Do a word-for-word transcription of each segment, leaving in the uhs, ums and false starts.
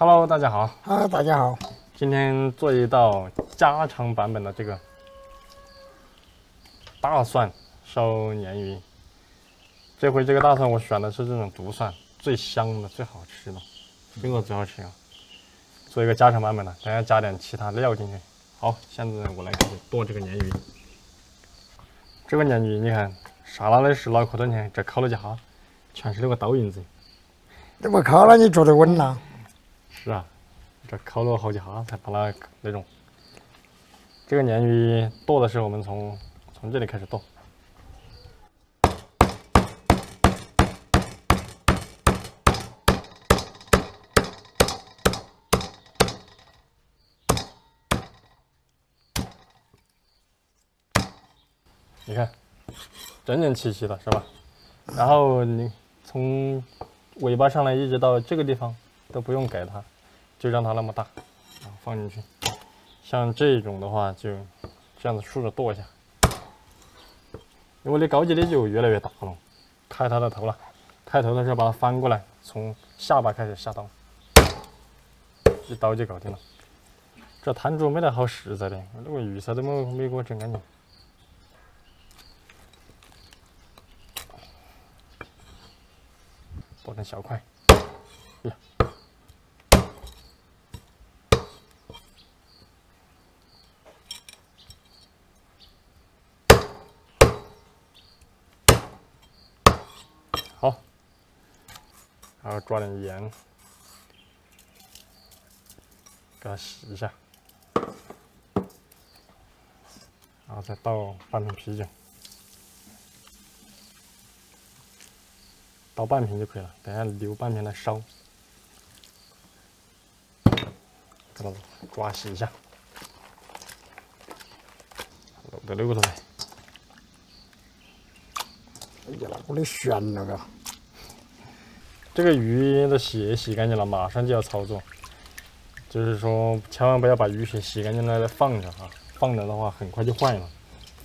Hello， 大家好。Hello， 大家好。今天做一道家常版本的这个大蒜烧鲶鱼。这回这个大蒜我选的是这种独蒜，最香的、最好吃的，苹果最好吃啊。做一个家常版本的，等下加点其他料进去。好，现在我来开始剁这个鲶鱼。这个鲶鱼你看，杀了的是脑壳墩前，这烤了一下，全是那个刀印子。 怎么烤了你做得稳了？是啊，这烤了好几下才把它那种。这个鲶鱼剁的时候，我们从从这里开始剁。你看，整整齐齐的是吧？然后你从 尾巴上来一直到这个地方都不用改它，就让它那么大，然后放进去。像这种的话，就这样子竖着剁一下。因为你搞起的就越来越大了，开它的头了。开头的时候把它翻过来，从下巴开始下刀，一刀就搞定了。这摊主没得好实在的，那个鱼啥都没没给我整干净。 剁成小块，呀，好，然后抓点盐，给它洗一下，然后再倒半瓶啤酒。 倒半瓶就可以了，等下留半瓶来烧，给它抓洗一下，漏得溜出来。哎呀，我的悬了个！这个鱼的血洗干净了，马上就要操作，就是说千万不要把鱼血洗干净了再放着啊，放着的话很快就坏了，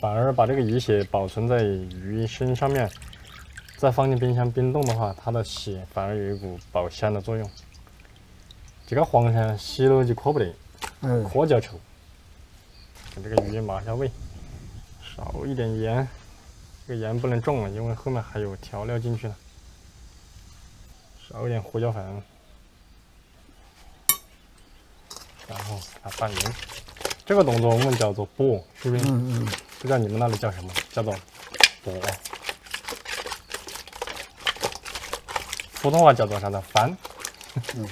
反而把这个鱼血保存在鱼身上面。 再放进冰箱冰冻的话，它的血反而有一股保鲜的作用。这个黄鳝洗了就可不得，嗯，可就臭。给这个鱼抹下味，少一点盐，这个盐不能重了，因为后面还有调料进去了。少一点胡椒粉，然后把它拌匀。这个动作我们叫做剥，是不是？嗯嗯。不知道你们那里叫什么？叫做剥。 普通话叫做啥呢？翻。嗯、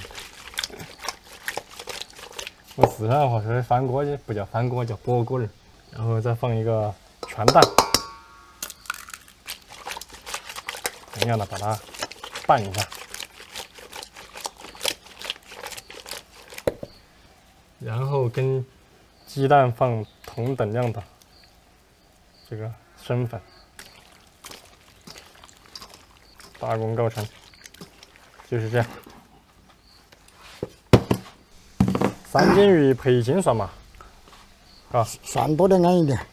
我四川话说的翻锅的不叫翻锅，叫拨锅儿。然后再放一个全蛋，同样的把它拌一下，然后跟鸡蛋放同等量的这个生粉，大功告成。 就是这样，三斤鱼配一斤算嘛，啊，算多点安一点，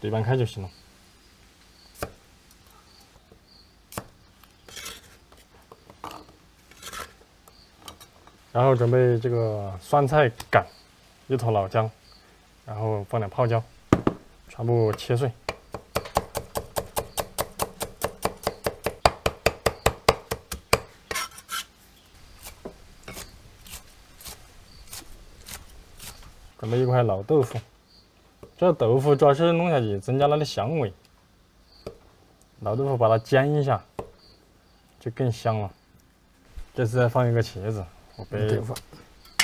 对半开就行了。然后准备这个酸菜杆，一坨老姜，然后放点泡椒，全部切碎。 准备一块老豆腐，这豆腐主要是弄下去增加它的香味。老豆腐把它煎一下，就更香了。这次再放一个茄子，我北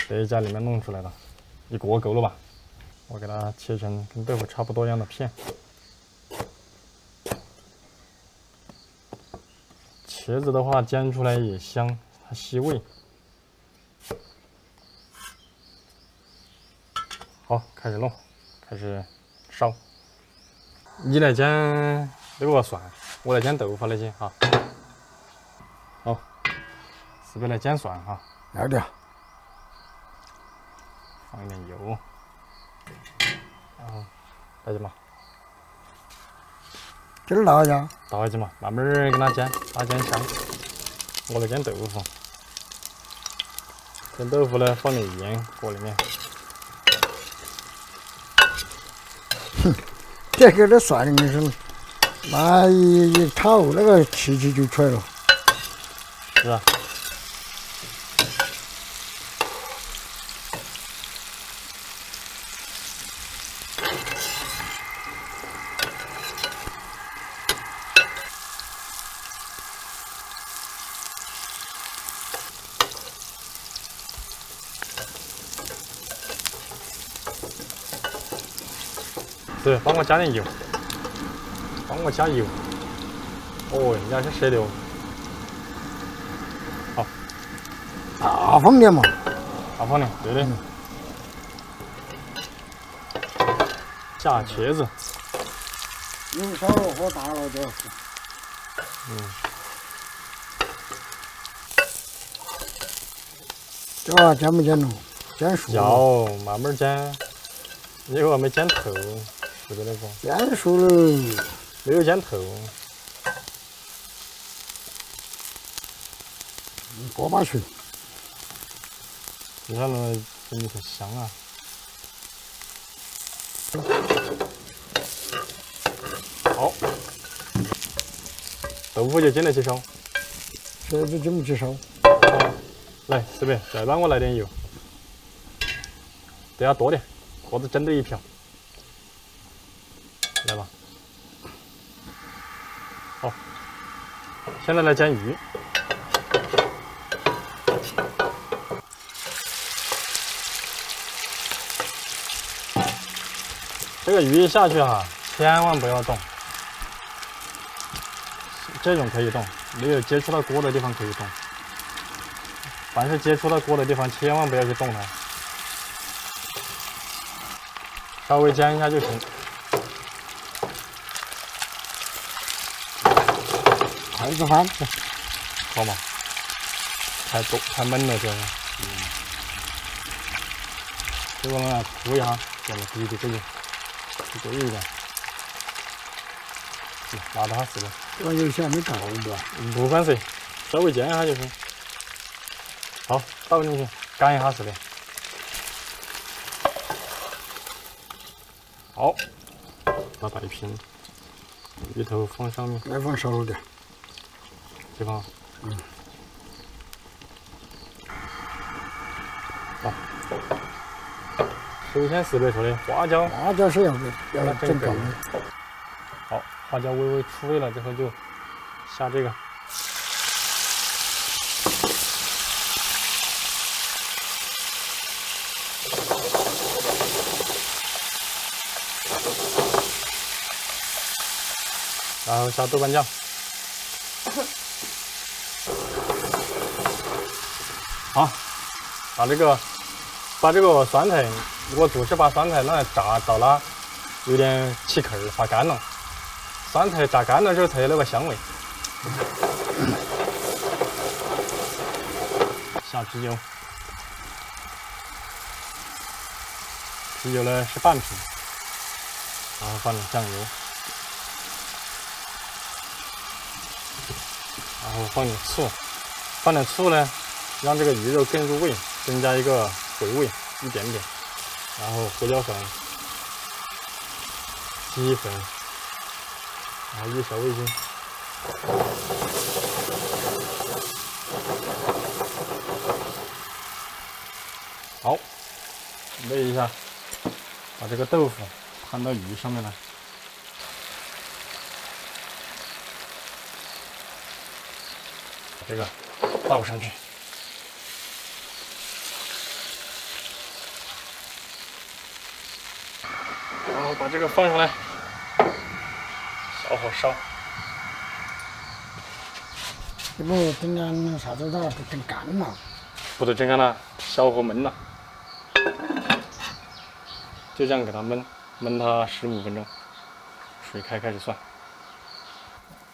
北家里面弄出来的，一锅够了吧？我给它切成跟豆腐差不多样的片，茄子的话煎出来也香，它吸味。 好，开始弄，开始烧。你来煎那个蒜，我来煎豆腐那些哈。好，四边来煎蒜哈，来点，放一点油，然后来点嘛，给它倒一下，倒一下嘛，慢慢给它煎，把它煎香。我来煎豆腐。这豆腐呢，放点盐锅里面。哼，这个这啥东西？那一一炒，那个气气就出来了。是啊。对，帮我加点油，帮我加油。哦，人家是谁的哦？好，大放点嘛，大放点，对的。加茄子。用小火火大了都。嗯。这个煎不煎熟？煎熟。要慢慢煎，你这个没煎透。 煎熟了，没有煎透。锅巴去，你看那真的可香啊！好，豆腐就进来去烧。这就进不去烧。来，这边再帮我来点油，等下多点，锅子真的一瓢。 来吧，好，现在来煎鱼。这个鱼下去哈，千万不要动。这种可以动，没有接触到锅的地方可以动。凡是接触到锅的地方，千万不要去动它，稍微煎一下就行。 筷子翻，好嘛，太多太闷了这个。嗯。这个呢，涂一下，给它滴滴这个，多一点。拿到它吃了。这个油箱没倒吧？不放水，稍微煎一下就行。好，倒进去，干一下是的。好，拿大一瓶，鱼头放上面。再放少点。 对吧？嗯。好，首先是备说的花椒，花椒是要要整个的。好，花椒微微出味了之后，就下这个。然后下豆瓣酱。 好，把这个把这个酸菜，我主是把酸菜那炸到了有点起壳儿，发干了。酸菜炸干了之后才有那个香味。下啤酒，啤酒呢是半瓶，然后放点酱油，然后放点醋，放点醋呢。 让这个鱼肉更入味，增加一个回味一点点，然后胡椒粉、鸡粉，然后一勺味精，好，准备一下，把这个豆腐摊到鱼上面来。 这个倒上去。 把这个放上来，小火烧。这不蒸干啥子了？都蒸干了。不都蒸干了？小火焖了，就这样给它焖，焖它十五分钟，水开开始涮。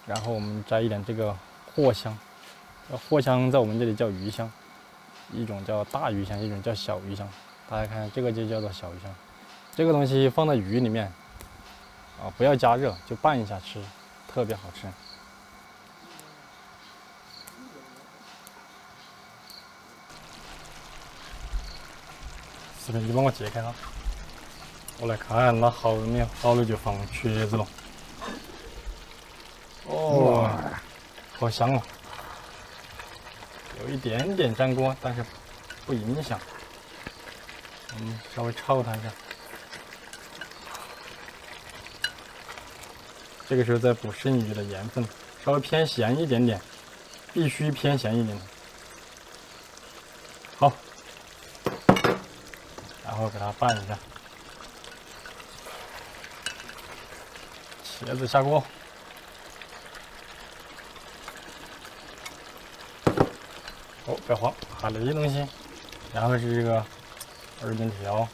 然后我们加一点这个藿香，藿香在我们这里叫鱼香，一种叫大鱼香，一种叫小鱼香。大家看，这个就叫做小鱼香。 这个东西放到鱼里面，啊，不要加热，就拌一下吃，特别好吃。视频，你帮我解开它。我来看它好了没有，好了就放瘸子了。哦，好香哦！有一点点粘锅，但是不影响。我们稍微焯它一下。这个时候再补剩余的盐分，稍微偏咸一点点，必须偏咸一点点。好，然后给它拌一下。茄子下锅。 哦，不要慌，海雷东西，然后是这个二荆条，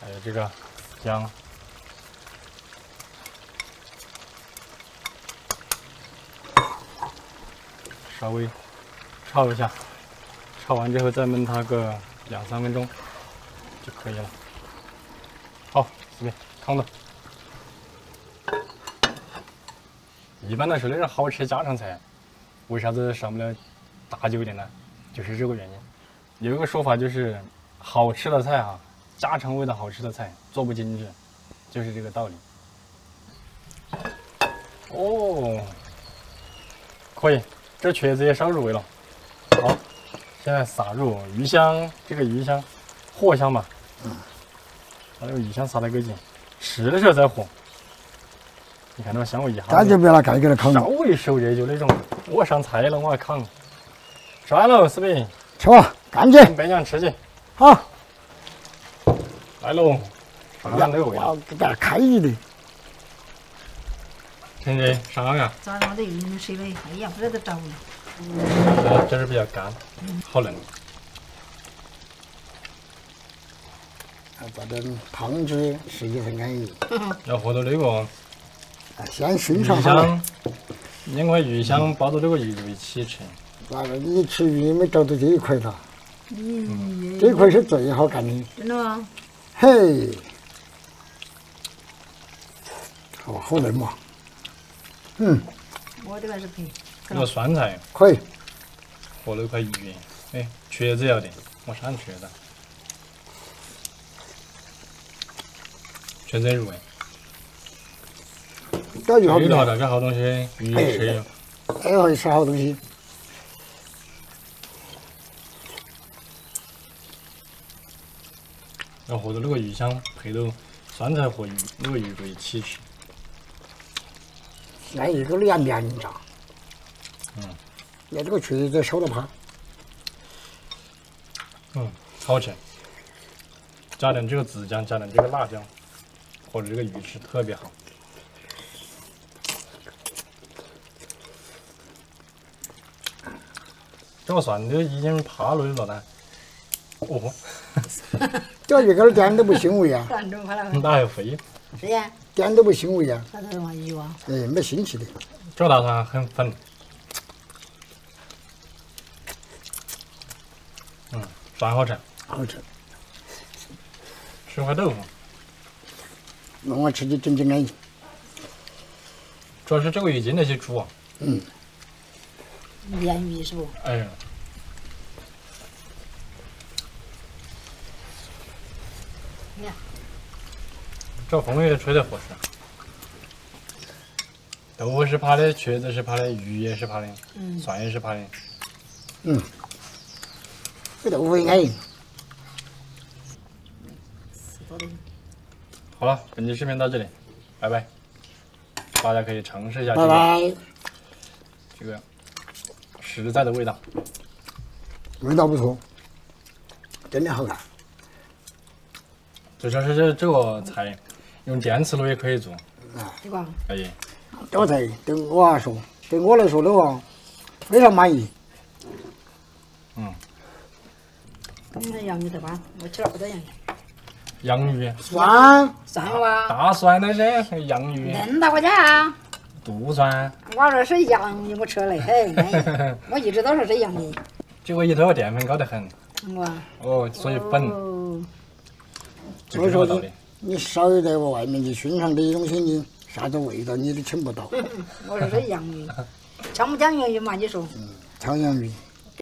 还有这个姜，稍微焯一下，焯完之后再焖它个两三分钟就可以了。好，随便汤的。一般的时候那是好吃家常菜。 为啥子上不了大酒店呢？就是这个原因。有一个说法就是，好吃的菜啊，家常味的好吃的菜做不精致，就是这个道理。哦，可以，这瘸子也烧入味了。好，现在撒入鱼香，这个鱼香，藿香吧，把这个鱼香撒到跟前，吃的时候再和。 你看那香味一下，咱就不要拿盖给它扛。稍微受热就那种，我上菜了我还扛。吃完了是呗？吃完了，干去。白娘吃去。好。来喽，上岸那个味道。给大家开一的。陈姐，上岸啊？咋了？我这鱼没水嘞，哎呀，不晓得着了。这儿比较干，好嫩。把这汤汁吃起很安逸。要喝到那个。 先欣赏下来，另外鱼香包到这个鱼肉一起吃。那个你吃鱼没找到这一块了？嗯，这块是最好干的。真的吗？嘿，哦，好嫩嘛。嗯。我这个还是可以。这个酸菜可以。和那块鱼，哎，瘸子要得，我上瘸子。瘸子入味。 钓鱼好东西，这好东西，鱼吃。哎呦，是好东西。要和着那个鱼香配着酸菜和鱼那个鱼肉一起吃。那一个两面炸。嗯。那这个裙子烧得胖。嗯，好吃。加点这个紫姜，加点这个辣椒，和着这个鱼吃特别好。 这个蒜都已经爬落去了呢，哦，钓鱼竿点都不腥味啊！那还肥？是呀，点都不腥味啊！大蒜往一挖，哎，没腥气的。这个大蒜很粉，嗯，蒜好吃，好吃。吃块豆腐，那我吃起真正安逸。主要是这个鱼经得起煮啊。嗯。 鲢鱼是不？哎呀，你看，这风也吹得合适。豆腐是怕的，茄子是怕的，鱼也是怕的，嗯、蒜也是怕的。嗯，这豆腐安逸。好了，本期视频到这里，拜拜。大家可以尝试一下这个，拜拜这个。 实在的味道，味道不错，真的好看。就说是这这个菜，用电磁炉也可以做。啊，对吧？哎，这个菜对我来说，对我来说的话，非常满意。嗯。你们洋芋的吧？我吃了不得洋芋。洋芋。酸。酸哇。大蒜的噻，洋芋。恁大块钱啊！ 杜撰，我说是洋芋，我吃了，嘿，我一直都说是洋芋。这个鱼头淀粉高得很，我哦，所以粉。所以说你你少在外面去欣赏这些东西，你啥子味道你都请不到。我说是洋芋，像不像洋芋嘛？你说？嗯，像洋芋。